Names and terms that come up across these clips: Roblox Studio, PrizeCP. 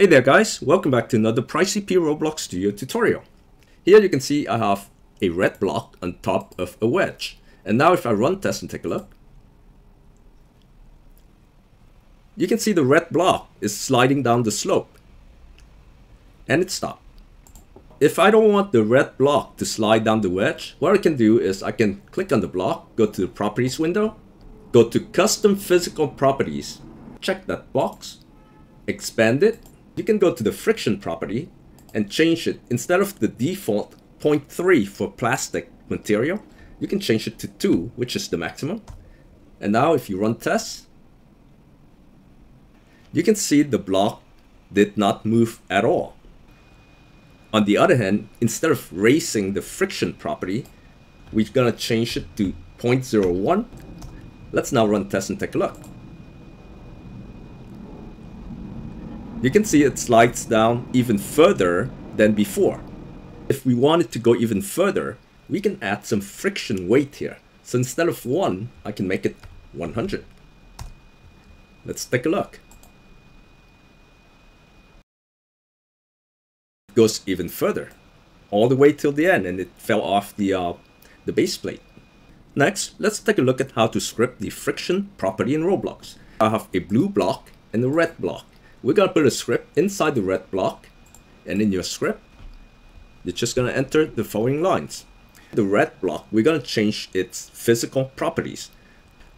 Hey there guys, welcome back to another PrizeCP Roblox Studio tutorial. Here you can see I have a red block on top of a wedge. And now if I run test and take a look, you can see the red block is sliding down the slope and it stopped. If I don't want the red block to slide down the wedge, what I can do is I can click on the block, go to the properties window, go to custom physical properties, check that box, expand it. You can go to the friction property and change it. Instead of the default 0.3 for plastic material, you can change it to 2, which is the maximum. And now if you run tests, you can see the block did not move at all. On the other hand, instead of raising the friction property, we're gonna change it to 0.01. Let's now run tests and take a look. You can see it slides down even further than before. If we want it to go even further, we can add some friction weight here. So instead of 1, I can make it 100. Let's take a look. It goes even further, all the way till the end, and it fell off the base plate. Next, let's take a look at how to script the friction property in Roblox. I have a blue block and a red block. We're gonna put a script inside the red block, and in your script, you're just gonna enter the following lines. The red block, we're gonna change its physical properties.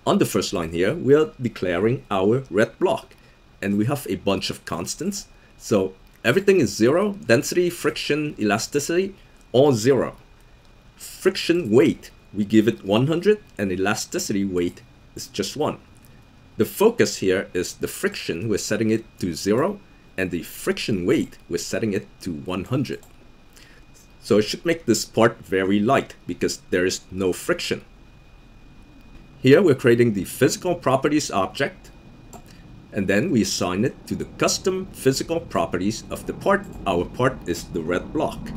On the first line here, we are declaring our red block, and we have a bunch of constants. So everything is 0, density, friction, elasticity, all 0. Friction weight, we give it 100, and elasticity weight is just 1. The focus here is the friction, we're setting it to 0, and the friction weight, we're setting it to 100. So it should make this part very light because there is no friction. Here we're creating the physical properties object, and then we assign it to the custom physical properties of the part. Our part is the red block.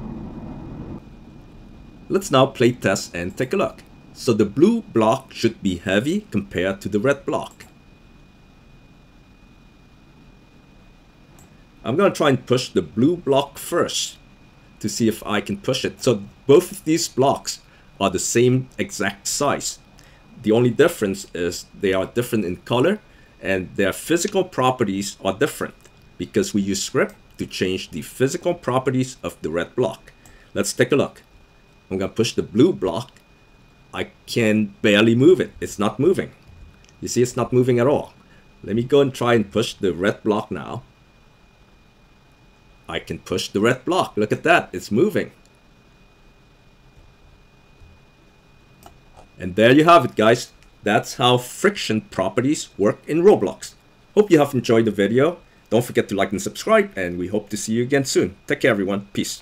Let's now play test and take a look. So the blue block should be heavy compared to the red block. I'm gonna try and push the blue block first to see if I can push it. So both of these blocks are the same exact size. The only difference is they are different in color and their physical properties are different because we use script to change the physical properties of the red block. Let's take a look. I'm gonna push the blue block. I can barely move it. It's not moving. You see, it's not moving at all. Let me go and try and push the red block now. I can push the red block. Look at that, it's moving. And there you have it, guys. That's how friction properties work in Roblox. Hope you have enjoyed the video. Don't forget to like and subscribe, and we hope to see you again soon. Take care, everyone. Peace.